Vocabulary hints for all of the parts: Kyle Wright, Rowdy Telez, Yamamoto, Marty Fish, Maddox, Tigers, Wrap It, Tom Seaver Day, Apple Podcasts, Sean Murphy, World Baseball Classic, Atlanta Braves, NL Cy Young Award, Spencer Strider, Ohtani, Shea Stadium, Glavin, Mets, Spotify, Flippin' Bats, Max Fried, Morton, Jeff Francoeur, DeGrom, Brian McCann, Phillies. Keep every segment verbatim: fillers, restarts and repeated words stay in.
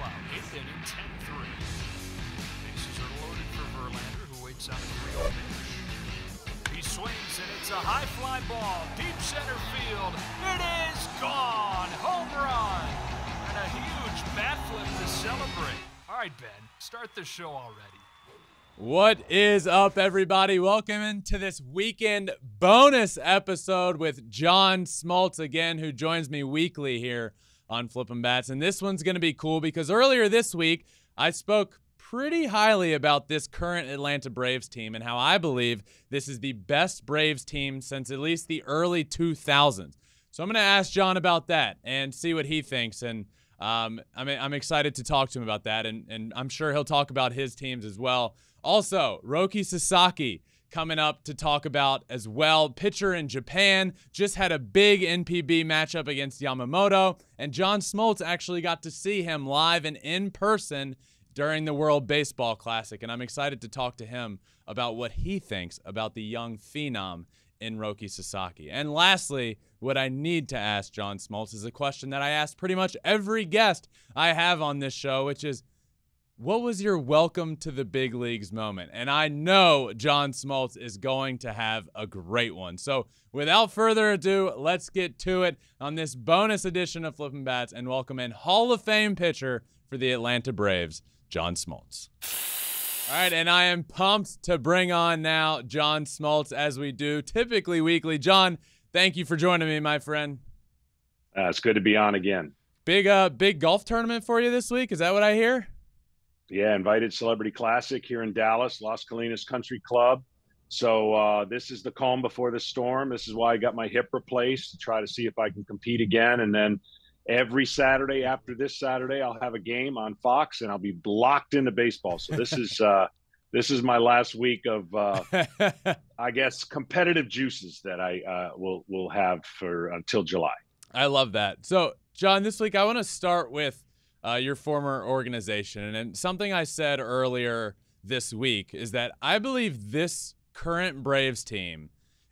out. Eighth inning, ten three. Bases are loaded for Verlander, who waits on a real pitch. He swings, and it's a high fly ball. Deep center field. It is gone. Home run. And a huge bat flip to celebrate. All right, Ben, start the show already. What is up, everybody? Welcome into this weekend bonus episode with John Smoltz again, who joins me weekly here on Flippin' Bats. And this one's going to be cool because earlier this week, I spoke pretty highly about this current Atlanta Braves team and how I believe this is the best Braves team since at least the early two thousands. So I'm going to ask John about that and see what he thinks. And um, I mean, I'm excited to talk to him about that. And, and I'm sure he'll talk about his teams as well. Also, Roki Sasaki coming up to talk about as well. Pitcher in Japan just had a big N P B matchup against Yamamoto, and John Smoltz actually got to see him live and in person during the World Baseball Classic, and I'm excited to talk to him about what he thinks about the young phenom in Roki Sasaki. And lastly, what I need to ask John Smoltz is a question that I asked pretty much every guest I have on this show, which is, what was your welcome to the big leagues moment? And I know John Smoltz is going to have a great one. So without further ado, let's get to it on this bonus edition of Flippin' Bats and welcome in Hall of Fame pitcher for the Atlanta Braves, John Smoltz. All right, and I am pumped to bring on now John Smoltz as we do typically weekly. John, thank you for joining me, my friend. Uh, it's good to be on again. Big, uh, big golf tournament for you this week. Is that what I hear? Yeah, invited Celebrity Classic here in Dallas, Las Colinas Country Club. So uh, this is the calm before the storm. This is why I got my hip replaced to try to see if I can compete again. And then every Saturday after this Saturday, I'll have a game on Fox, and I'll be locked into baseball. So this is uh, this is my last week of, uh, I guess, competitive juices that I uh, will will have for until July. I love that. So, John, this week I want to start with Uh, your former organization. And something I said earlier this week is that I believe this current Braves team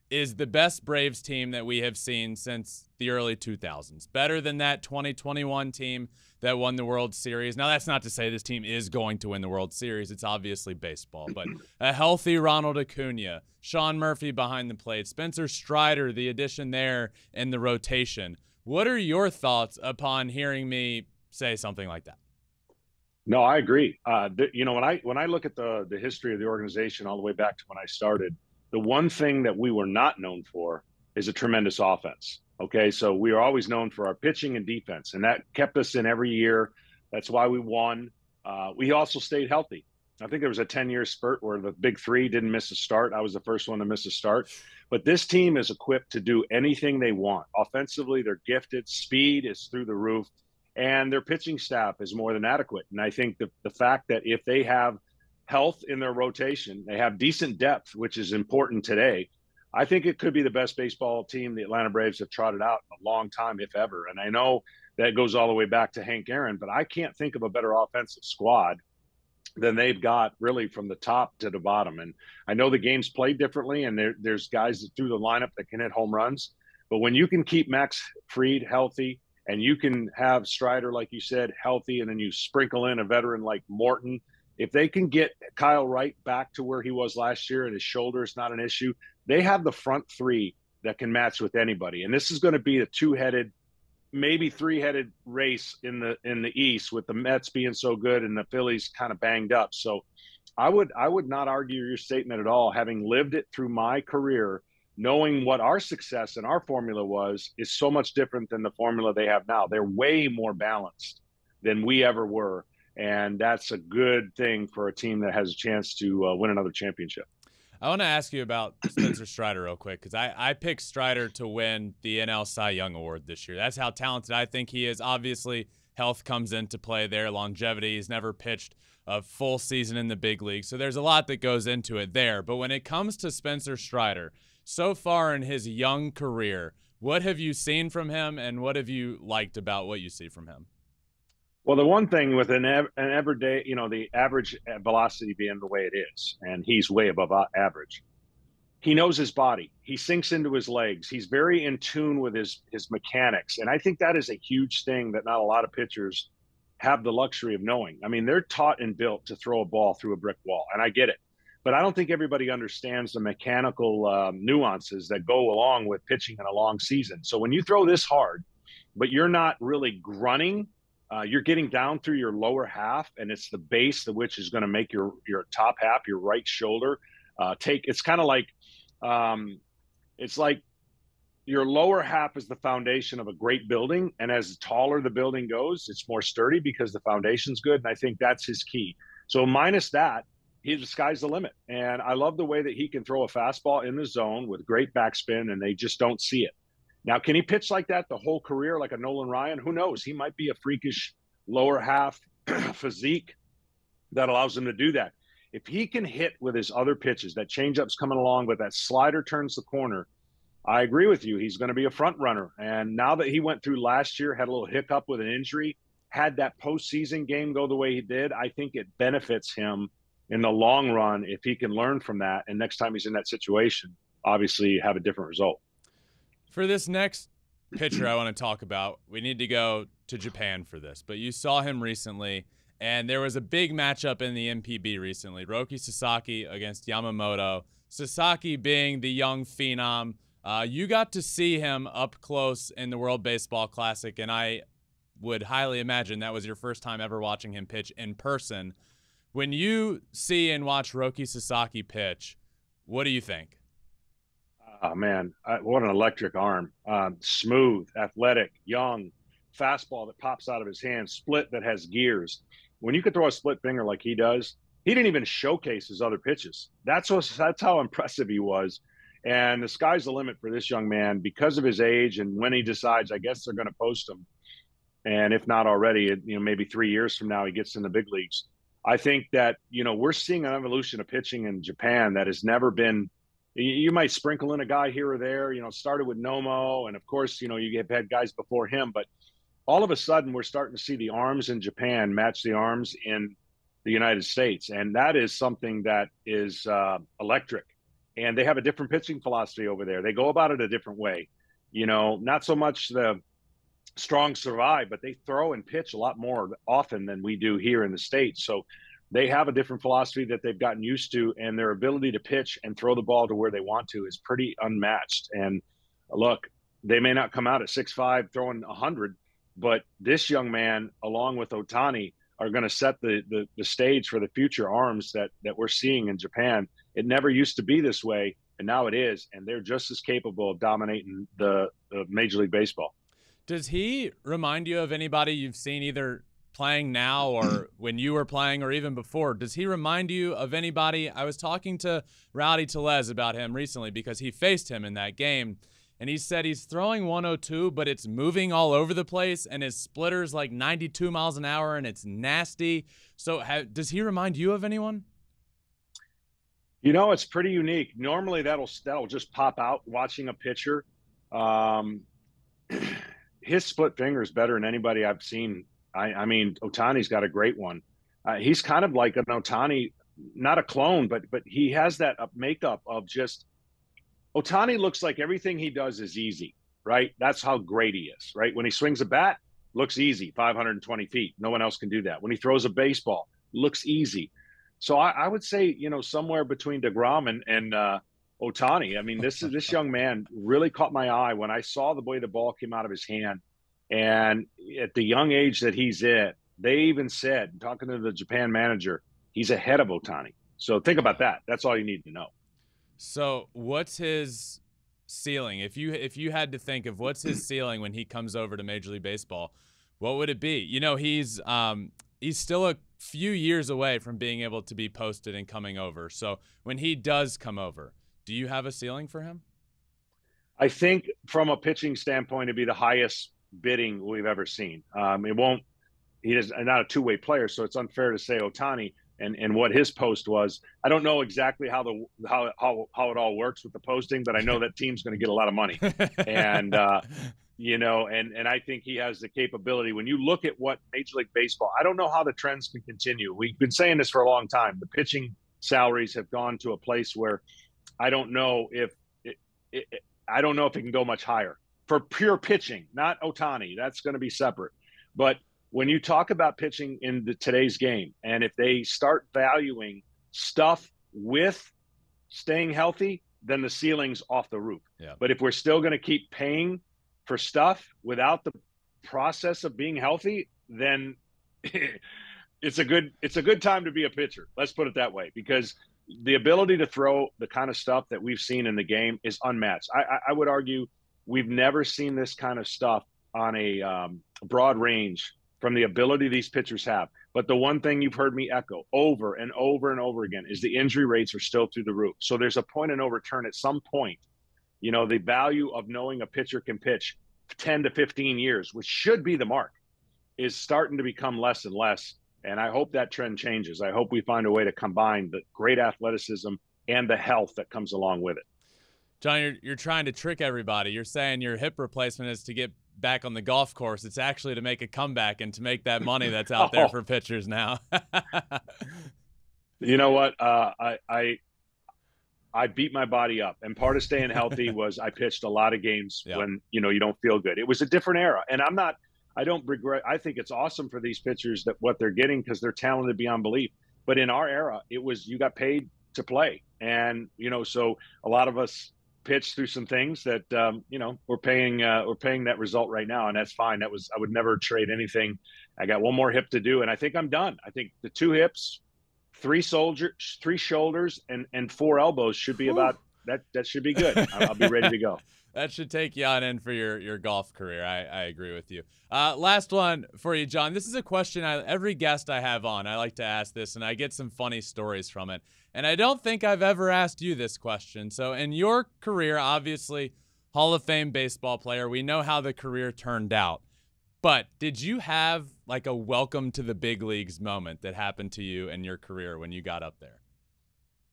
is the best Braves team that we have seen since the early two thousands. Better than that twenty twenty-one team that won the World Series. Now, that's not to say this team is going to win the World Series. It's obviously baseball. But a healthy Ronald Acuna, Sean Murphy behind the plate, Spencer Strider, the addition there in the rotation. What are your thoughts upon hearing me say something like that? No, I agree. Uh, th you know, when I when I look at the the history of the organization all the way back to when I started, the one thing that we were not known for is a tremendous offense. Okay, so we are always known for our pitching and defense, and that kept us in every year. That's why we won. Uh, we also stayed healthy. I think there was a ten-year spurt where the big three didn't miss a start. I was the first one to miss a start. But this team is equipped to do anything they want. Offensively, they're gifted. Speed is through the roof. And their pitching staff is more than adequate. And I think the, the fact that if they have health in their rotation, they have decent depth, which is important today, I think it could be the best baseball team the Atlanta Braves have trotted out in a long time, if ever. And I know that goes all the way back to Hank Aaron, but I can't think of a better offensive squad than they've got, really, from the top to the bottom. And I know the game's played differently, and there, there's guys through the lineup that can hit home runs. But when you can keep Max Fried healthy, and you can have Strider, like you said, healthy, and then you sprinkle in a veteran like Morton. If they can get Kyle Wright back to where he was last year and his shoulder is not an issue, they have the front three that can match with anybody. And this is going to be a two-headed, maybe three-headed race in the in the East, with the Mets being so good and the Phillies kind of banged up. So I would I would not argue your statement at all, having lived it through my career. Knowing what our success and our formula was is so much different than the formula they have now. They're way more balanced than we ever were, and that's a good thing for a team that has a chance to uh, win another championship. I want to ask you about Spencer Strider real quick, because I, I picked Strider to win the N L Cy Young Award this year. That's how talented I think he is. Obviously, health comes into play there, longevity. He's never pitched a full season in the big league, so there's a lot that goes into it there. But when it comes to Spencer Strider, so far in his young career, what have you seen from him, and what have you liked about what you see from him? Well, the one thing with an, an everyday, you know, the average velocity being the way it is, and he's way above average, he knows his body. He sinks into his legs. He's very in tune with his, his mechanics. And I think that is a huge thing that not a lot of pitchers have the luxury of knowing. I mean, they're taught and built to throw a ball through a brick wall, and I get it. But I don't think everybody understands the mechanical um, nuances that go along with pitching in a long season. So when you throw this hard, but you're not really grunting, uh, you're getting down through your lower half, and it's the base of which is going to make your your top half, your right shoulder, uh, take. It's kind of like, um, it's like your lower half is the foundation of a great building, and as taller the building goes, it's more sturdy because the foundation's good. And I think that's his key. So minus that, he's the sky's the limit. And I love the way that he can throw a fastball in the zone with great backspin, and they just don't see it. Now, can he pitch like that the whole career, like a Nolan Ryan? Who knows? He might be a freakish lower half physique that allows him to do that. If he can hit with his other pitches, that changeup's coming along, but that slider turns the corner, I agree with you. He's going to be a front runner. And now that he went through last year, had a little hiccup with an injury, had that postseason game go the way he did, I think it benefits him in the long run if he can learn from that. And next time he's in that situation, obviously have a different result. For this next pitcher I want to talk about, we need to go to Japan for this. But you saw him recently, and there was a big matchup in the N P B recently. Roki Sasaki against Yamamoto. Sasaki being the young phenom. Uh, you got to see him up close in the World Baseball Classic, and I would highly imagine that was your first time ever watching him pitch in person. When you see and watch Roki Sasaki pitch, what do you think? Oh, man, what an electric arm. Um, smooth, athletic, young, fastball that pops out of his hand, split that has gears. When you could throw a split finger like he does, he didn't even showcase his other pitches. That's what, that's how impressive he was. And the sky's the limit for this young man because of his age and when he decides, I guess they're going to post him. And if not already, you know, maybe three years from now, he gets in the big leagues. I think that, you know, we're seeing an evolution of pitching in Japan that has never been. You might sprinkle in a guy here or there, you know, started with Nomo. And of course, you know, you have had guys before him, but all of a sudden we're starting to see the arms in Japan match the arms in the United States. And that is something that is uh, electric. And they have a different pitching philosophy over there. They go about it a different way. You know, not so much the strong survive, but they throw and pitch a lot more often than we do here in the States. So they have a different philosophy that they've gotten used to, and their ability to pitch and throw the ball to where they want to is pretty unmatched. And look, they may not come out at six five throwing one hundred, but this young man, along with Ohtani, are going to set the, the the stage for the future arms that that we're seeing in Japan. It never used to be this way, and now it is, and they're just as capable of dominating the uh, Major League Baseball. Does he remind you of anybody you've seen either playing now or when you were playing or even before? Does he remind you of anybody? I was talking to Rowdy Telez about him recently because he faced him in that game, and he said he's throwing one oh two, but it's moving all over the place, and his splitter's like ninety-two miles an hour, and it's nasty. So ha- does he remind you of anyone? You know, it's pretty unique. Normally that'll that'll just pop out watching a pitcher. Um, his split finger is better than anybody I've seen. I, I mean, Ohtani's got a great one. Uh, he's kind of like an Ohtani, not a clone, but but he has that makeup of just – Ohtani looks like everything he does is easy, right? That's how great he is, right? When he swings a bat, looks easy, five hundred twenty feet. No one else can do that. When he throws a baseball, looks easy. So I, I would say, you know, somewhere between DeGrom and, and uh, Ohtani. I mean, this, this young man really caught my eye when I saw the way the ball came out of his hand. And at the young age that he's at, they even said, talking to the Japan manager, he's ahead of Ohtani. So think about that. That's all you need to know. So what's his ceiling? If you if you had to think of what's his ceiling when he comes over to Major League Baseball, what would it be? You know, he's um, he's still a few years away from being able to be posted and coming over. So when he does come over, do you have a ceiling for him? I think from a pitching standpoint, it'd be the highest bidding we've ever seen. Um, it won't, he is not a two-way player, so it's unfair to say Ohtani and, and what his post was. I don't know exactly how the how how, how it all works with the posting, but I know that team's going to get a lot of money. And, uh, you know, and, and I think he has the capability. When you look at what Major League Baseball, I don't know how the trends can continue. We've been saying this for a long time. The pitching salaries have gone to a place where I don't know if it, it, it, I don't know if it can go much higher. For pure pitching, not Ohtani. That's going to be separate. But when you talk about pitching in the, today's game, and if they start valuing stuff with staying healthy, then the ceiling's off the roof. Yeah. But if we're still going to keep paying for stuff without the process of being healthy, then it's a good it's a good time to be a pitcher. Let's put it that way, because the ability to throw the kind of stuff that we've seen in the game is unmatched. I, I, I would argue we've never seen this kind of stuff on a um, broad range from the ability these pitchers have. But the one thing you've heard me echo over and over and over again is the injury rates are still through the roof. So there's a point of no return at some point. You know, the value of knowing a pitcher can pitch ten to fifteen years, which should be the mark, is starting to become less and less. And I hope that trend changes. I hope we find a way to combine the great athleticism and the health that comes along with it. John, you're, you're trying to trick everybody. You're saying your hip replacement is to get back on the golf course. It's actually to make a comeback and to make that money that's out oh. there for pitchers now. You know what? Uh, I, I I beat my body up. And part of staying healthy was I pitched a lot of games yep. when, you know, you don't feel good. It was a different era. And I'm not – I don't regret – I think it's awesome for these pitchers that what they're getting, because they're talented beyond belief. But in our era, it was you got paid to play. And, you know, so a lot of us – pitched through some things that um, you know, we're paying uh, we're paying that result right now, and that's fine. That was I would never trade anything. I got one more hip to do, and I think I'm done. I think the two hips, three soldiers, three shoulders, and and four elbows should be Ooh. about that. That should be good. I'll, I'll be ready to go. That should take you on in for your your golf career. I I agree with you. Uh, last one for you, John. This is a question I, every guest I have on, I like to ask this, and I get some funny stories from it. And I don't think I've ever asked you this question. So in your career, obviously, Hall of Fame baseball player, we know how the career turned out. But did you have like a welcome to the big leagues moment that happened to you in your career when you got up there?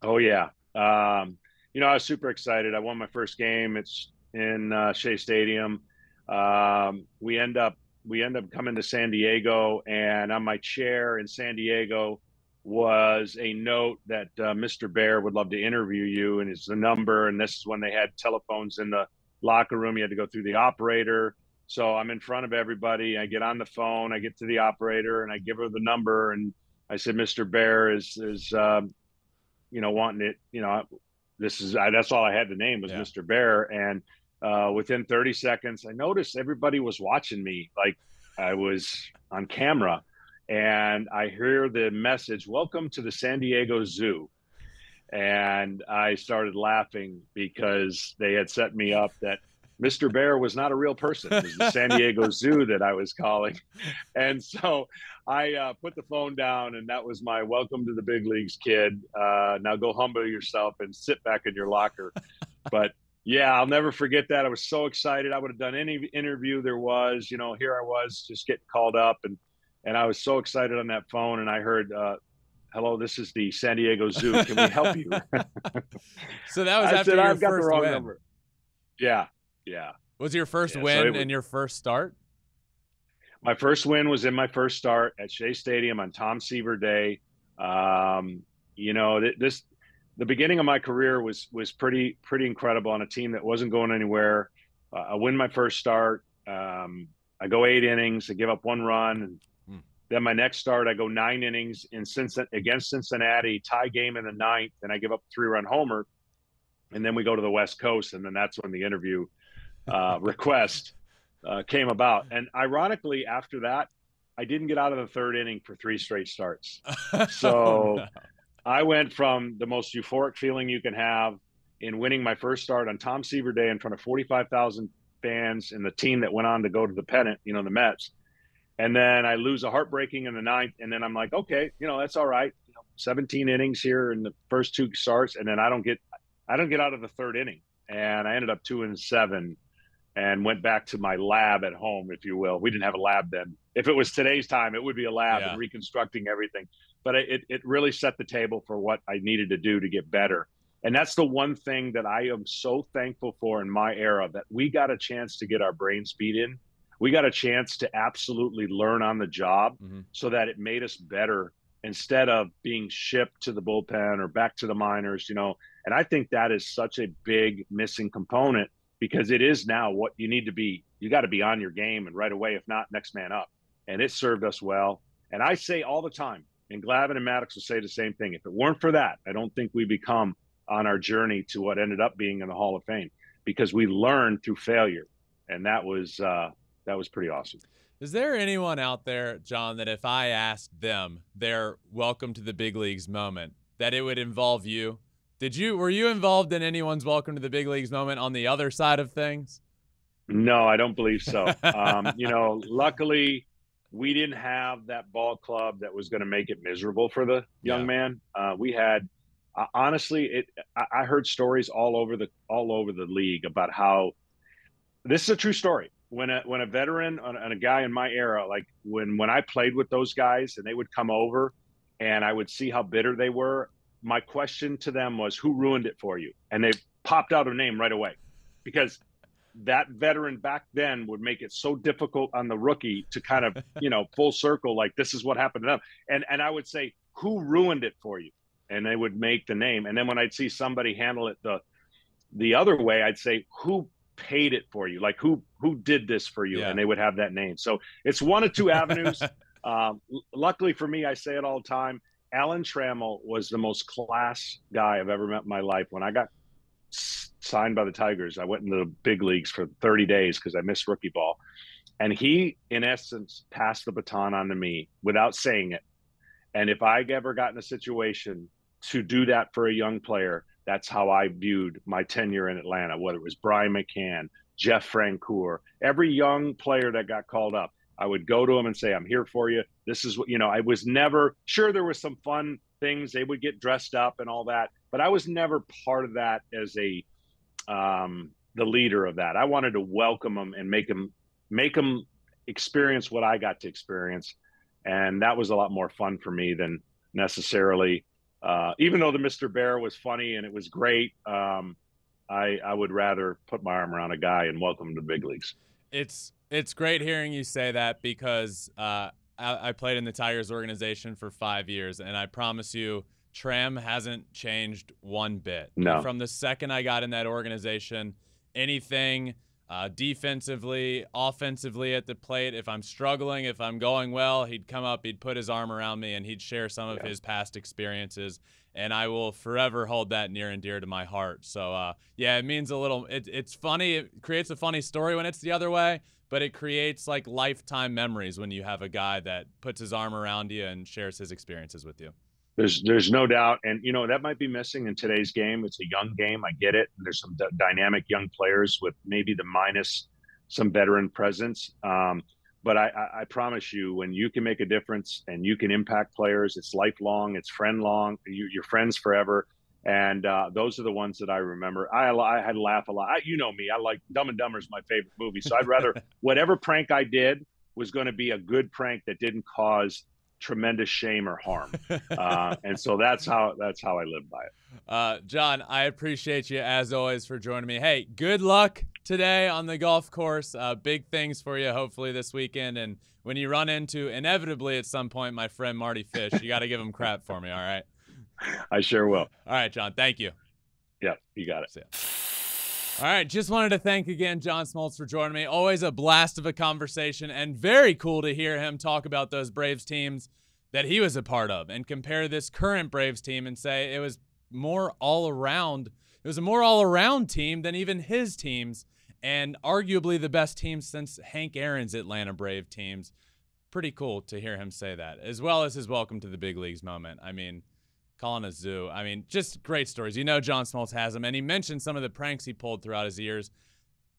Oh, yeah. Um, you know, I was super excited. I won my first game. It's in uh, Shea Stadium. Um, we end up we end up coming to San Diego, and on my chair in San Diego was a note that uh, Mister Bear would love to interview you, and it's the number. And this is when they had telephones in the locker room. You had to go through the operator. So I'm in front of everybody. I get on the phone. I get to the operator, and I give her the number. And I said, Mister Bear is, is um, you know, wanting it. You know, this is I, that's all I had to name was yeah. Mister Bear. And uh, within thirty seconds, I noticed everybody was watching me like I was on camera. And I hear the message, welcome to the San Diego Zoo. And I started laughing because they had set me up that Mister Bear was not a real person. It was the San Diego Zoo that I was calling. And so I uh, put the phone down, and that was my welcome to the big leagues, kid. Uh, now go humble yourself and sit back in your locker. But yeah, I'll never forget that. I was so excited. I would have done any interview there was, you know, here I was just getting called up, and And I was so excited on that phone, and I heard, uh, hello, this is the San Diego Zoo. Can we help you? So that was I after said, your I've first got the wrong win. Number. Yeah, yeah. Was your first yeah, win so was, and your first start? My first win was in my first start at Shea Stadium on Tom Seaver Day. Um, you know, th this the beginning of my career was was pretty pretty incredible on a team that wasn't going anywhere. Uh, I win my first start. Um, I go eight innings. I give up one run. And, then my next start, I go nine innings in Cincinnati, against Cincinnati, tie game in the ninth, and I give up a three-run homer. And then we go to the West Coast, and then that's when the interview uh, request uh, came about. And ironically, after that, I didn't get out of the third inning for three straight starts. So oh, no. I went from the most euphoric feeling you can have in winning my first start on Tom Seaver Day in front of forty-five thousand fans and the team that went on to go to the pennant, you know, the Mets. And then I lose a heartbreaking in the ninth, and then I'm like, okay, you know, that's all right. You know, seventeen innings here in the first two starts, and then I don't get, I don't get out of the third inning, and I ended up two and seven, and went back to my lab at home, if you will. We didn't have a lab then. If it was today's time, it would be a lab yeah. and reconstructing everything. But it it really set the table for what I needed to do to get better, and that's the one thing that I am so thankful for in my era, that we got a chance to get our brains beat in. We got a chance to absolutely learn on the job mm-hmm. so that it made us better instead of being shipped to the bullpen or back to the minors, you know. And I think that is such a big missing component, because it is now what you need to be. You got to be on your game, and right away, if not, next man up. and it served us well. And I say all the time, and Glavin and Maddox will say the same thing, if it weren't for that, I don't think we become on our journey to what ended up being in the Hall of Fame, because we learned through failure. And that was uh, that was pretty awesome. Is there anyone out there, John, that if I asked them their welcome to the big leagues moment, that it would involve you? Did you were you involved in anyone's welcome to the big leagues moment on the other side of things? No, I don't believe so. um, you know, luckily, we didn't have that ball club that was going to make it miserable for the young yeah. man. Uh, we had, uh, honestly, it. I, I heard stories all over the all over the league about how. This is a true story. When a when a veteran and a guy in my era, like when when I played with those guys and they would come over, and I would see how bitter they were. My question to them was, "Who ruined it for you?" And they popped out a name right away, because that veteran back then would make it so difficult on the rookie to kind of, you know, full circle, like this is what happened to them. And and I would say, who ruined it for you? And they would make the name. And then when I'd see somebody handle it the the other way, I'd say, who paid it for you? Like who who did this for you? Yeah. And they would have that name. So it's one of two avenues. um, luckily for me, I say it all the time, Alan Trammell was the most class guy I've ever met in my life. When I got signed by the Tigers, I went into the big leagues for thirty days because I missed rookie ball. And he, in essence, passed the baton on to me without saying it. And if I ever got in a situation to do that for a young player, that's how I viewed my tenure in Atlanta, whether it was Brian McCann, Jeff Francoeur, every young player that got called up, I would go to him and say, I'm here for you. This is what, you know, I was never, sure, there was some fun things. They would get dressed up and all that, but I was never part of that as a, um, the leader of that. I wanted to welcome them and make them, make them experience what I got to experience. And that was a lot more fun for me than necessarily, uh, even though the Mister Bear was funny and it was great. Um, I, I would rather put my arm around a guy and welcome him to the big leagues. It's, it's great hearing you say that, because, uh, I, I played in the Tigers organization for five years and I promise you, Tram hasn't changed one bit. No. From the second I got in that organization, anything uh, defensively, offensively at the plate, if I'm struggling, if I'm going well, he'd come up, he'd put his arm around me, and he'd share some of yeah. his past experiences. And I will forever hold that near and dear to my heart. So, uh, yeah, it means a little it, – it's funny. It creates a funny story when it's the other way, but it creates, like, lifetime memories when you have a guy that puts his arm around you and shares his experiences with you. There's, there's no doubt. And, you know, that might be missing in today's game. It's a young game. I get it. And there's some d dynamic young players with maybe the minus some veteran presence. Um, but I, I, I promise you, when you can make a difference and you can impact players, it's lifelong, it's friend long, you, you're friends forever. And uh, those are the ones that I remember. I, I had laugh a lot. I, you know me, I like Dumb and Dumber is my favorite movie. So I'd rather whatever prank I did was going to be a good prank that didn't cause tremendous shame or harm, uh, and so that's how that's how I live by it. uh, John, I appreciate you as always for joining me. Hey, good luck today on the golf course. Uh, big things for you hopefully this weekend, and when you run into, inevitably at some point, my friend Marty Fish, you got to give him crap for me. All right, I sure will. All right, John, thank you. Yep, you got it. See ya. All right, just wanted to thank again John Smoltz for joining me. Always a blast of a conversation, and very cool to hear him talk about those Braves teams that he was a part of and compare this current Braves team and say it was more all around. It was a more all around team than even his teams, and arguably the best team since Hank Aaron's Atlanta Brave teams. Pretty cool to hear him say that, as well as his welcome to the big leagues moment. I mean, calling a zoo. I mean, just great stories. You know John Smoltz has them, and he mentioned some of the pranks he pulled throughout his years.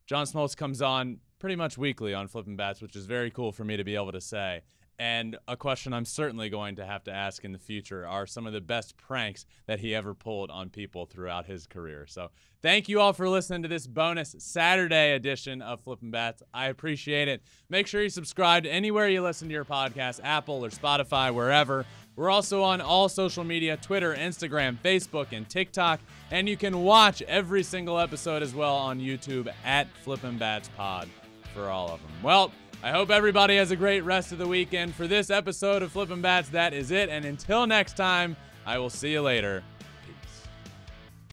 John Smoltz comes on pretty much weekly on Flippin' Bats, which is very cool for me to be able to say. And a question I'm certainly going to have to ask in the future are some of the best pranks that he ever pulled on people throughout his career. So thank you all for listening to this bonus Saturday edition of Flippin' Bats. I appreciate it. Make sure you subscribe to anywhere you listen to your podcast, Apple or Spotify, wherever. We're also on all social media, Twitter, Instagram, Facebook, and TikTok. And you can watch every single episode as well on YouTube at Flippin' Bats Pod for all of them. Well, I hope everybody has a great rest of the weekend. For this episode of Flippin' Bats, that is it. And until next time, I will see you later.